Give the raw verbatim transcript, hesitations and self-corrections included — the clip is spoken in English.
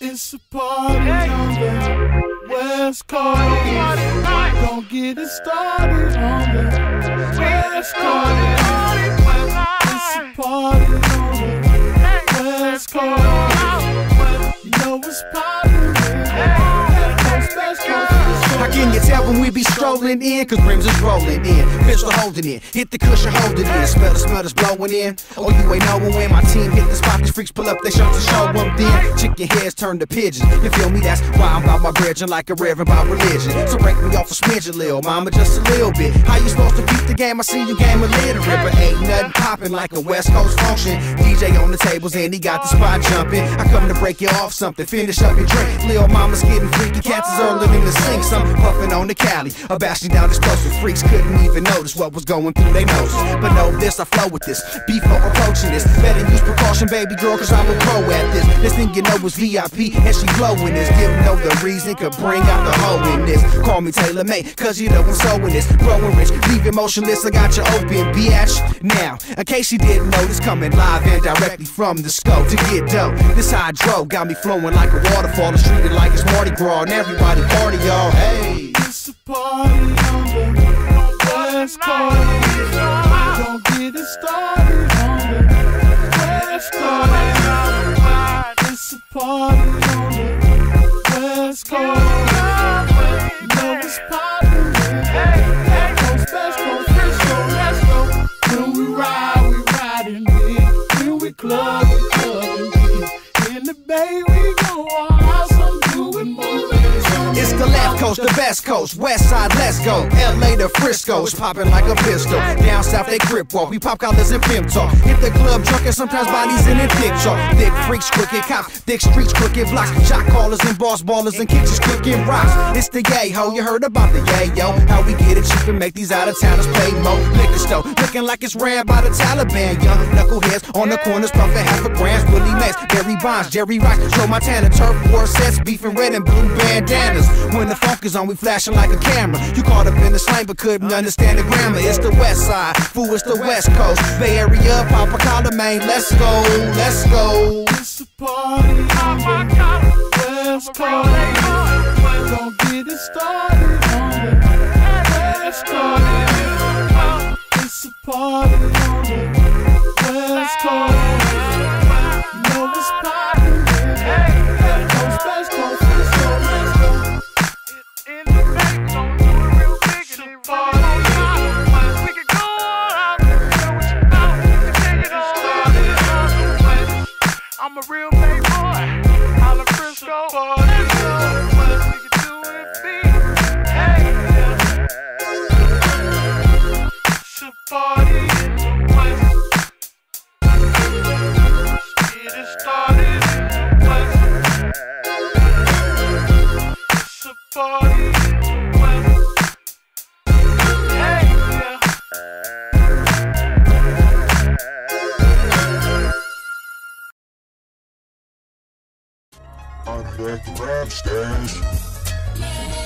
It's a party on the West Coast. Don't get it started on the West Coast. It's a party on the West Coast. You know it's poppin'. How can you tell when we be strolling in? Cause rims is rolling in, pistol holding in, hit the cushion holding in, smell the smell is blowing in. Oh, you ain't knowin' when my team hit the spot, these freaks pull up, they show to show them then. Chicken heads turn to pigeons, you feel me? That's why I'm about my brethren like a reverend about religion. So break me off a smidge a little, mama, just a little bit. How you supposed to beat the game? I see you game illiterate, but ain't nothing poppin' like a West Coast function. D J on the tables and he got the spot jumpin'. I come to break you off something, finish up your drink. Lil' mama's getting freaky, cats is early in the sink. Some puffin' on the Cali, a bashing down explosive. Freaks couldn't even notice what was going through their noses. But know this, I flow with this, before approaching this. Better use precaution, baby girl, cause I'm a pro at this. This thing you know is V I P, and she blowin' this. Didn't know the reason could bring out the hoe in this. Call me Taylor May, cause you know I'm sewing this. Growing rich, leave you motionless, I got you open, bitch. Now, in case you didn't know, this coming live and directly from the scope to get dope. This hydro got me flowing like a waterfall, it's treated like it's Mardi Gras, and everybody party, y'all, hey. It's a party on the West Coast. Don't get it started on the West Coast. It's a party on the West Coast. You know it's poppin'. Hey, Coast, West Coast, Frisco, let's go. When we ride, we ridin' big. When we club, we clubbin' big. In the Bay, we go all out, some doin' movin'. It's the left coast, the best coast, west side, let's go. L A to Frisco, it's poppin' like a pistol. Down south, they grip walk, we pop collars and pimp talk. Hit the club drunk and sometimes bodies in a thick chalk. Thick freaks, crooked cops, thick streets, crooked blocks. Shot callers and boss ballers and kitchens cooking rocks. It's the yay ho, you heard about the yay yo. How we get it cheap and make these out-of-towners pay more. Liquor store, looking like it's ran by the Taliban. Young knuckleheads on the corners, puffin' half a grams. Willie Mays, Barry Bonds, Jerry Rice, Joe Montana. Turf war sets, beefin' red and blue bandanas. When the funk is on, we flashing like a camera. You caught up in the slang but couldn't understand the grammar. It's the west side, fool, it's the West Coast. Bay Area, Papa Collar, Maine, let's go, let's go. It's a party on the West Coast. Don't get it started on the West Coast. It's a party on the West Coast. You know it's poppin'. Hey, Coast, West Coast. I'm a real big boy, I'm a Frisco boy. The Rap Stash.